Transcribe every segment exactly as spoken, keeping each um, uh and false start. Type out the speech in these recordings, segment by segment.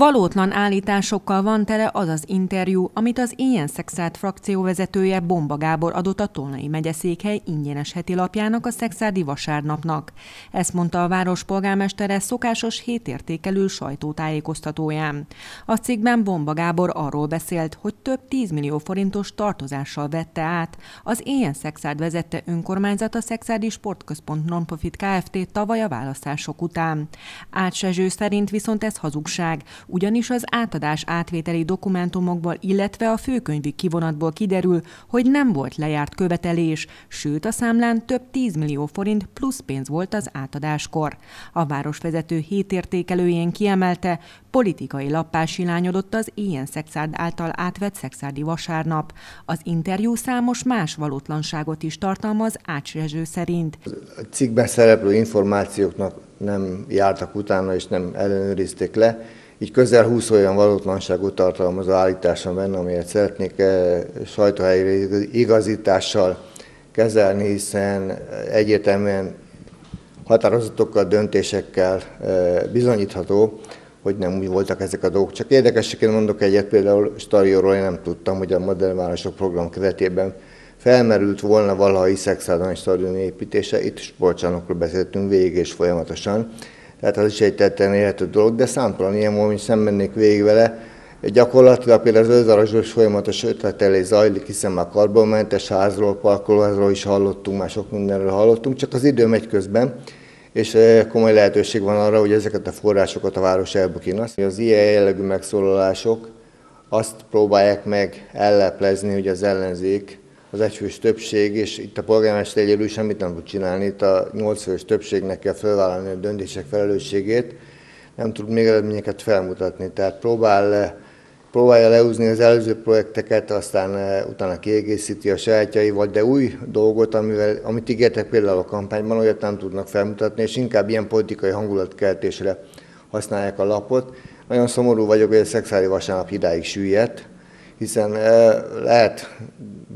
Valótlan állításokkal van tele az az interjú, amit az Éljen Szekszárd frakcióvezetője Bomba Gábor adott a Tolnai megyeszékhely ingyenes heti lapjának, a Szekszárdi Vasárnapnak. Ezt mondta a város polgármestere szokásos hétértékelő sajtótájékoztatóján. A cikkben Bomba Gábor arról beszélt, hogy több tíz millió forintos tartozással vette át az Éljen Szekszárd vezette önkormányzat a Szekszárdi Sportközpont Nonprofit Kft. Tavaly a választások után. Ács Rezső szerint viszont ez hazugság, ugyanis az átadás átvételi dokumentumokból, illetve a főkönyvi kivonatból kiderül, hogy nem volt lejárt követelés, sőt a számlán több tíz millió forint plusz pénz volt az átadáskor. A városvezető hétértékelőjén kiemelte, politikai lappá silányodott az Éljen Szekszárd által átvett Szekszárdi Vasárnap. Az interjú számos más valótlanságot is tartalmaz Ács Rezső szerint. A cikkben szereplő információknak nem jártak utána és nem ellenőrizték le, így közel húsz olyan valótlanságot tartalmazó állításom benne, amelyet szeretnék sajtóhelyi igazítással kezelni, hiszen egyértelműen határozatokkal, döntésekkel bizonyítható, hogy nem úgy voltak ezek a dolgok. Csak érdekességként mondok egyet, például Starióról én nem tudtam, hogy a Modern Városok program keretében felmerült volna valaha Szekszárdan egy stadion építése, itt sportcsarnokról beszéltünk végig és folyamatosan. Tehát az is egy tetten érhető dolog, de számtalan ilyen módon sem mennék végig vele. Gyakorlatilag például az Őzarasdos folyamatos ötletelés zajlik, hiszen már karbonmentes házról, parkolóházról is hallottunk, már sok mindenről hallottunk, csak az idő megy közben, és komoly lehetőség van arra, hogy ezeket a forrásokat a város elbukinasztja. Az ilyen jellegű megszólalások azt próbálják meg elleplezni, hogy az ellenzék az egyfős többség, és itt a polgármester egyéből semmit nem tud csinálni, itt a nyolcfős többségnek kell felvállalni a döntések felelősségét, nem tud még eredményeket felmutatni, tehát próbál, próbálja leúzni az előző projekteket, aztán utána kiegészíti a sajátjaival, de új dolgot, amivel, amit ígértek például a kampányban, olyat nem tudnak felmutatni, és inkább ilyen politikai hangulatkeltésre használják a lapot. Nagyon szomorú vagyok, hogy a Szekszárdi Vasárnap idáig süllyedt, hiszen lehet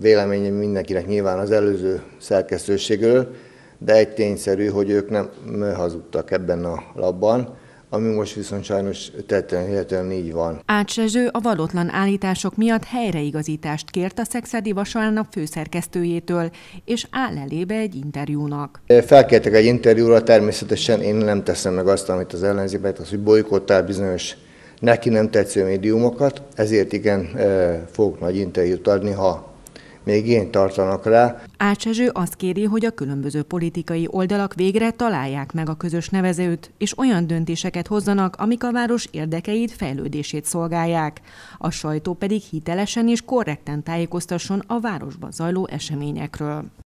véleményem mindenkinek nyilván az előző szerkesztőségről, de egy tényszerű, hogy ők nem hazudtak ebben a labban, ami most viszont sajnos tetten érhetően így van. Ács Rezső a valótlan állítások miatt helyreigazítást kért a Szekszárdi Vasárnap főszerkesztőjétől, és áll elébe egy interjúnak. Felkértek egy interjúra, természetesen én nem teszem meg azt, amit az ellenzékben, az, hogy bolykottál bizonyos neki nem tetsző médiumokat, ezért igen fogok nagy interjút adni, ha még én tartanak rá. Ács Rezső azt kéri, hogy a különböző politikai oldalak végre találják meg a közös nevezőt, és olyan döntéseket hozzanak, amik a város érdekeit, fejlődését szolgálják. A sajtó pedig hitelesen és korrekten tájékoztasson a városban zajló eseményekről.